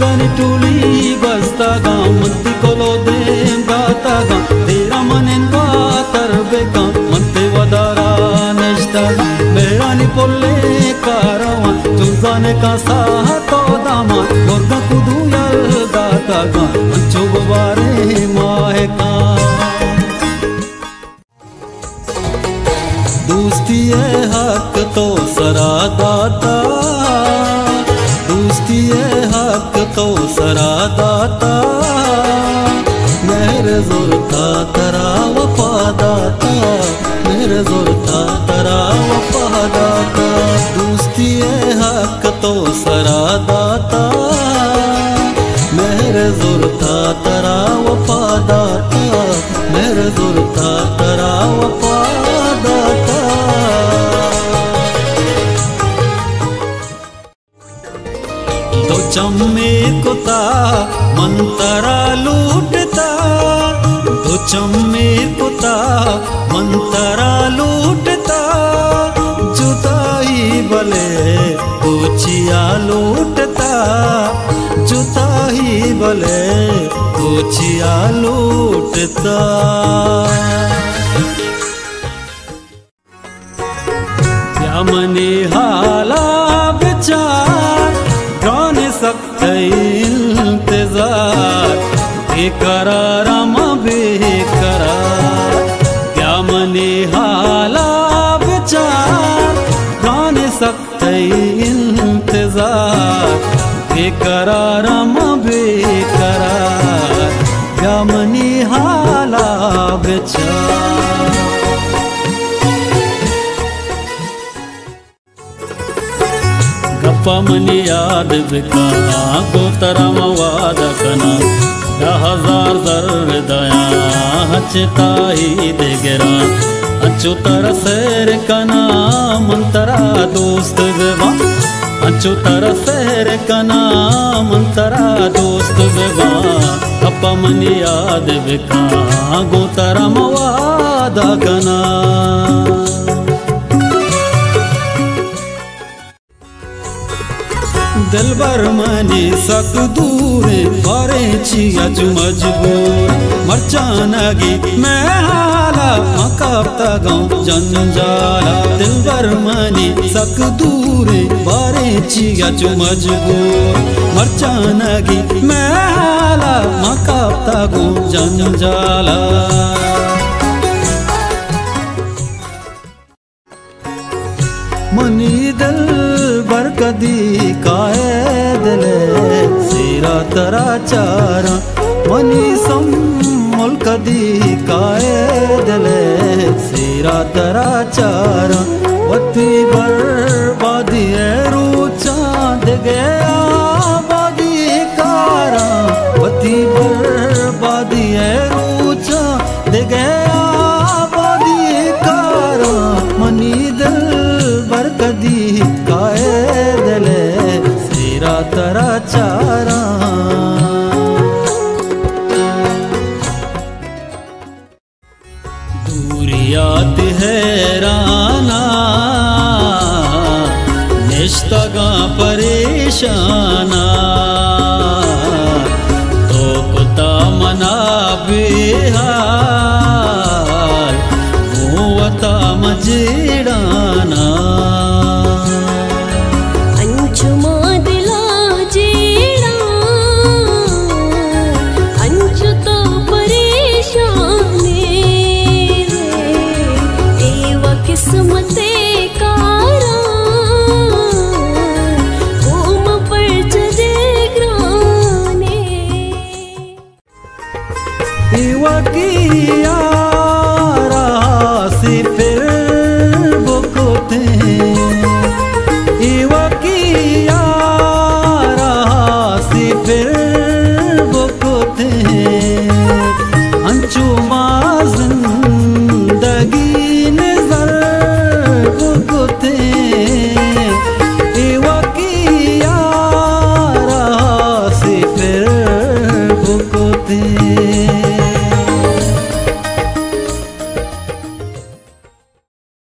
गनी टूली बसता गाँव मत्ती कोलो देम गाता गाँव तेरा मनें कातर बेका मत्ते वदारा नेश्ता बेरानी पोले कारवा जुजाने का सातो दामा गोर्गा कुदू यल दाता गाँव अच्छो गोबारे माहे का दोस्ती है हक तो सरा दाता दोस्ती है हक तो सरा दाता मेरे जोर था तरा वफा दाता मेरे जोर था तरा वफा दाता दोस्ती है हक तो सरा दाता मेरे जोर था तरा वफा दाता मेरे जोर था तरा वफा दाता। चम्मे कोता मन तरा लूटता दो चम्मे कोता मन तरा लूटता जुताई भले पोचिया लूटता जुताई भले पोचिया लूटता क्या मने हाला विचार सख्त इंतजार बेकरार बेकरार क्या मने हाला विचार गाने सख्त इंतजार बेकरार बेकरार क्या मने हाला विचार मनी याद बिकाना को तरा मवादा कना हजार दर्द दया हचताई दे गिरा अचो तर सैर कना मन तरा दोस्त विवा अचो तर सैर कना मन तरा दोस्त विवा अपा मनी याद बिकाना को तरा मवादा कना दिल भर मने सक दूरे बारे चियाज मजबूर मरचानगी मैं हाला मकापता गाँव जंजाला दिल भर मने सक दूरे बारे चियाज मजबूर मरचानगी मैं हाला मकापता गाँव जंजाला मनी दिल भर कदी काए दिले सिरा तरा चारा मनी सम्मल कदी काए दिले सिरा तरा चारा वती बर्बादी है रूचा दे गया आबादी कारा वती बर्बादी है रूचा दे गया आबादी कारा मनी दिल भर कदी काए दिले सिरा तरा चारा दूरियात हैराना निश्ता गा परेशाना